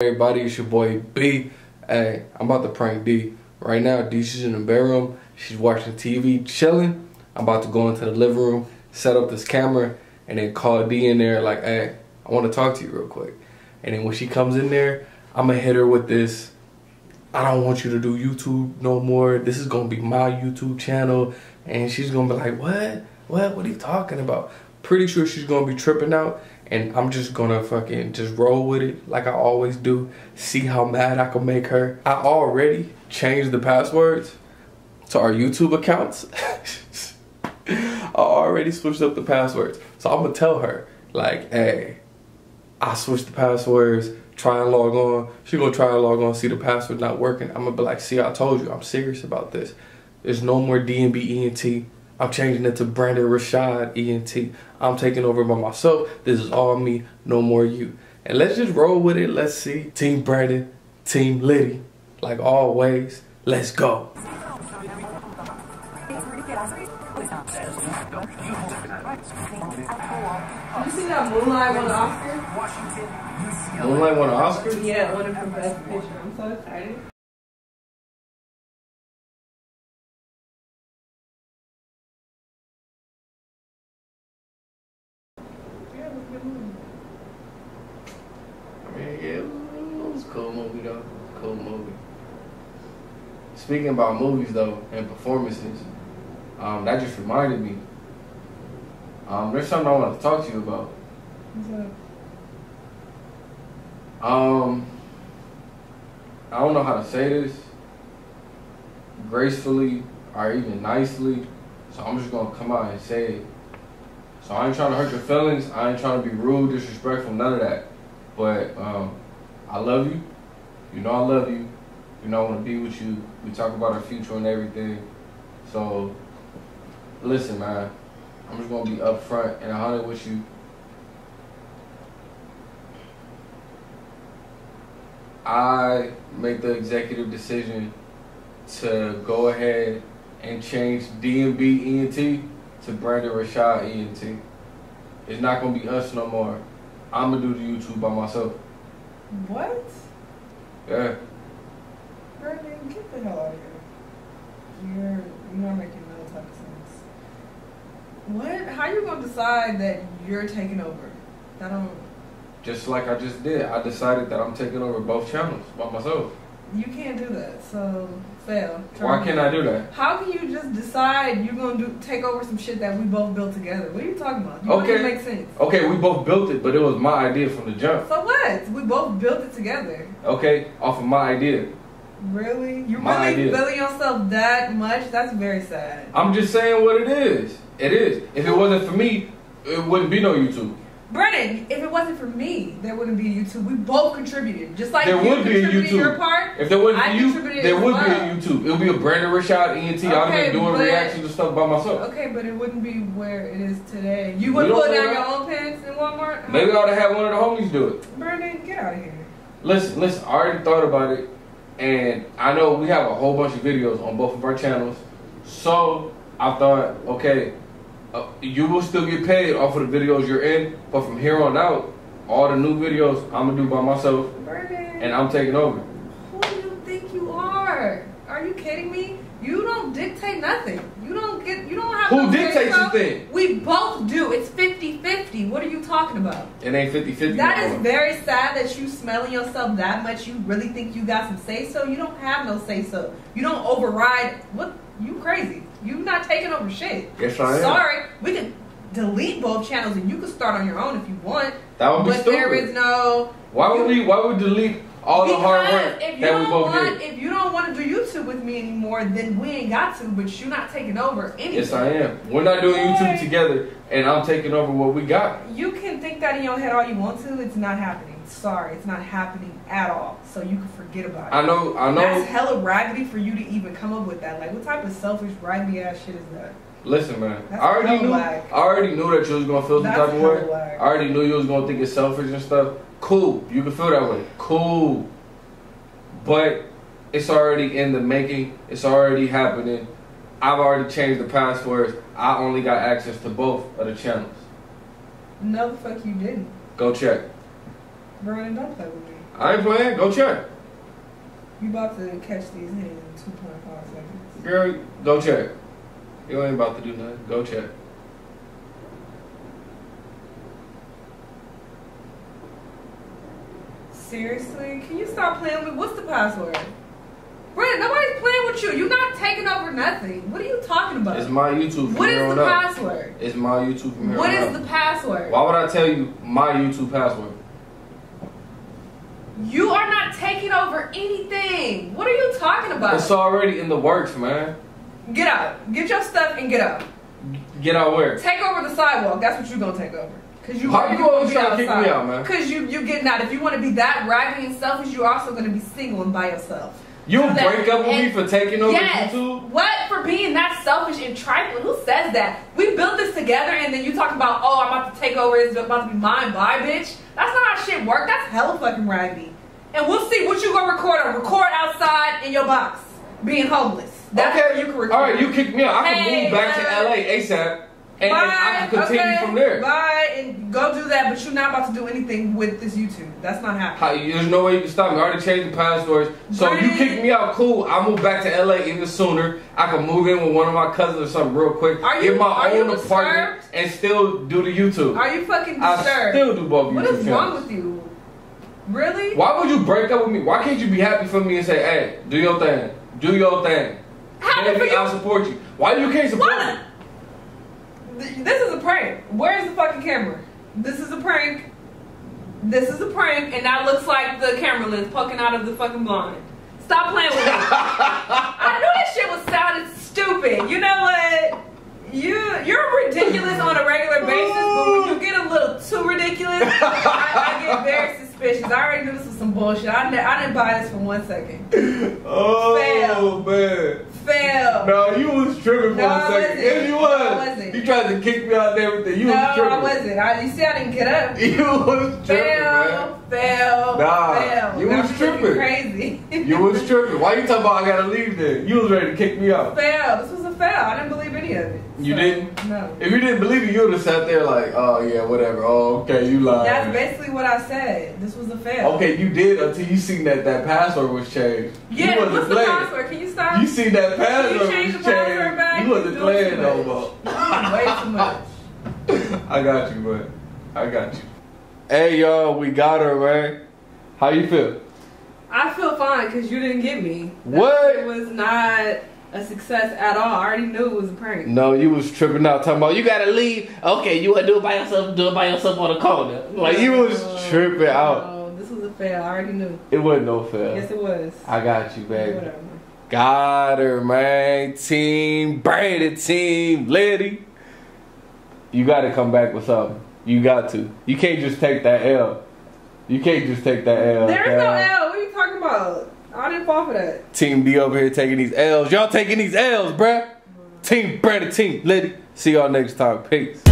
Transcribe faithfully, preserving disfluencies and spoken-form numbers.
Everybody, it's your boy B. Hey, I'm about to prank D. Right now, D, she's in the bedroom. She's watching T V, chilling. I'm about to go into the living room, set up this camera, and then call D in there like, hey, I want to talk to you real quick. And then when she comes in there, I'm going to hit her with this. I don't want you to do YouTube no more. This is going to be my YouTube channel. And she's going to be like, what? What? What are you talking about? Pretty sure she's going to be tripping out. And I'm just gonna fucking just roll with it like I always do. See how mad I can make her. I already changed the passwords to our YouTube accounts. I already switched up the passwords. So I'm gonna tell her, like, hey, I switched the passwords, try and log on. She gonna try and log on, see the password not working. I'm gonna be like, see, I told you, I'm serious about this. There's no more D and B E N T. I'm changing it to Brandon Rashad E N T. I'm taking over by myself. This is all me, no more you. And let's just roll with it. Let's see. Team Brandon, Team Liddy. Like always, let's go. You seen that Moonlight won an Oscar? Moonlight won an Oscar? Yeah, one of her best pictures. I'm so excited. I mean, yeah, it was a cool movie though. Cool movie. Speaking about movies though and performances, um, that just reminded me. Um, there's something I want to talk to you about. What's up? Um, I don't know how to say this gracefully or even nicely, so I'm just gonna come out and say it. So I ain't trying to hurt your feelings. I ain't trying to be rude, disrespectful, none of that. But um, I love you. You know I love you. You know I want to be with you. We talk about our future and everything. So listen, man. I'm just going to be up front and one hundred with you. I make the executive decision to go ahead and change D and B E N T. to Brandon Rashad E N T. It's not gonna be us no more. I'm gonna do the YouTube by myself. What? Yeah. Brandon, get the hell out of here. You're you're not making no type of sense. What? How you gonna decide that you're taking over? That don't. Just like I just did. I decided that I'm taking over both channels by myself. You can't do that, so fail. Why can't I do that? How can you just decide you're gonna do take over some shit that we both built together? What are you talking about? You okay, make sense. Okay, we both built it, but it was my idea from the jump. So what? We both built it together. Okay, off of my idea. Really? You my really idea. Building yourself that much? That's very sad. I'm just saying what it is. It is. If it wasn't for me, it wouldn't be no YouTube. Brennan, if it wasn't for me, there wouldn't be a YouTube. We both contributed. Just like there you would contributed be a YouTube. Your part, if there wasn't I you, there would well. Be a YouTube. It would be a Brandon Rashad E N T. Okay, I'd been doing reactions to stuff by myself. Okay, but it wouldn't be where it is today. You wouldn't pull down your own pants in Walmart? Maybe I ought to have one of the homies do it. Brennan, get out of here. Listen, listen, I already thought about it. And I know we have a whole bunch of videos on both of our channels. So I thought, okay. Uh, you will still get paid off of the videos you're in, but from here on out, all the new videos I'm gonna do by myself, Brandon, and I'm taking over. Who do you think you are? Are you kidding me? You don't dictate nothing. You don't get. You don't have. Who dictates your thing? We both do. It's fifty fifty. What are you talking about? It ain't fifty fifty. That is very sad that you smelling yourself that much. You really think you got some say so? You don't have no say so. You don't override. What? You crazy. You not taking over shit. Yes, I am. Sorry. We can delete both channels and you can start on your own if you want. That would be stupid. But there is no... Why would we Why would delete all the hard work that we both did? If you don't want to do YouTube with me anymore, then we ain't got to, but you're not taking over anything. Yes, I am. We're not doing YouTube together and I'm taking over what we got. You can think that in your head all you want to. It's not happening. Sorry, it's not happening at all. So you can forget about it. I know, I know. That's hella raggedy for you to even come up with that. Like, what type of selfish, raggedy ass shit is that? Listen, man. That's I already knew. Lag. I already knew that you was gonna feel some type of way. Lag. I already knew you was gonna think it's selfish and stuff. Cool, you can feel that way. Cool, but it's already in the making. It's already happening. I've already changed the passwords. I only got access to both of the channels. No, the fuck you didn't. Go check. Brandon, don't play with me. I ain't playing. Go check. You about to catch these in two point five seconds. Girl, go check. You ain't about to do nothing. Go check. Seriously? Can you stop playing with... What's the password? Brandon, nobody's playing with you. You're not taking over nothing. What are you talking about? It's my YouTube from what here on up. What is the password? It's my YouTube from here what on up. What is the password? Why would I tell you my YouTube password? You are not taking over anything. What are you talking about? It's already in the works, man. Get out. Get your stuff and get out. Get out where? Take over the sidewalk. That's what you're going to take over. Cause you, How you always trying to kick me out, man? Because you, you're getting out. If you want to be that raggedy and selfish, you're also going to be single and by yourself. You so break that, up with me for taking over yes, YouTube? What? For being that selfish and trifling? Who says that? We built this together and then you talk about, oh, I'm about to take over. It's about to be mine. Bye, bitch. That's not how shit works. That's hella fucking raggedy. And we'll see what you going to record on. Record outside in your box. Being homeless. That's okay. Where you can record. All right, you kick me out. I can hey, move back uh, to L A ASAP. And Bye. I can continue okay. from there. Bye. And go do that, but you're not about to do anything with this YouTube. That's not happening. How, there's no way you can stop me. I already changed the passwords. So Brandon, you kick me out, cool. I move back to L A even sooner. I can move in with one of my cousins or something real quick. Are you, in my are own you apartment disturbed? And still do the YouTube. Are you fucking disturbed? I still do both YouTube What is wrong channels. With you? Really? Why would you break up with me? Why can't you be happy for me and say, hey, do your thing. Do your thing. Happy Baby, for you? I'll support you. Why you can't support Why? me? This is a prank. Where is the fucking camera? This is a prank. This is a prank, and that looks like the camera lens poking out of the fucking blind. Stop playing with me. I knew this shit was sounding stupid. You know what? You you're ridiculous on a regular basis, but when you get a little too ridiculous, I, I get very suspicious. I already knew this was some bullshit. I I didn't buy this for one second. Oh Fail. man. Fail. No, you was tripping for no, a second. Yes, you was. No, I wasn't. You tried to kick me out and everything. You no, was tripping. No, I wasn't. I, you see, I didn't get up. You was tripping, Fail. Man. Fail. Nah. Fail. You was tripping. Crazy. You was tripping. Why you talking about I gotta leave there? You was ready to kick me out. Fail. This was a fail. I didn't believe any of it. So, you didn't? No. If you didn't believe it, you would have sat there like, oh, yeah, whatever. Oh, okay, you lied. That's basically what I said. This was a fail. Okay, you did until you seen that that password was changed. Yeah, what's the password? Can you stop? You seen that password was changed. You wasn't playing no more. Way too much. I got you, man. I got you. Hey, y'all, we got her, man. How you feel? I feel fine because you didn't get me. What? It was not... a success at all. I already knew it was a prank. No, you was tripping out talking about you gotta leave. Okay, you wanna do it by yourself, do it by yourself on the corner. Like you was uh, tripping no, out. This was a fail. I already knew. It wasn't no fail. Yes, it was. I got you, baby. Whatever. Got her, man. Team Brandon, team Liddy. You gotta come back with something. You got to. You can't just take that L. You can't just take that L. There's no L. What are you talking about? I didn't fall for that. Team D over here taking these L's. Y'all taking these L's, bruh. Mm-hmm. Team Brandon, team Liddy. See y'all next time. Peace.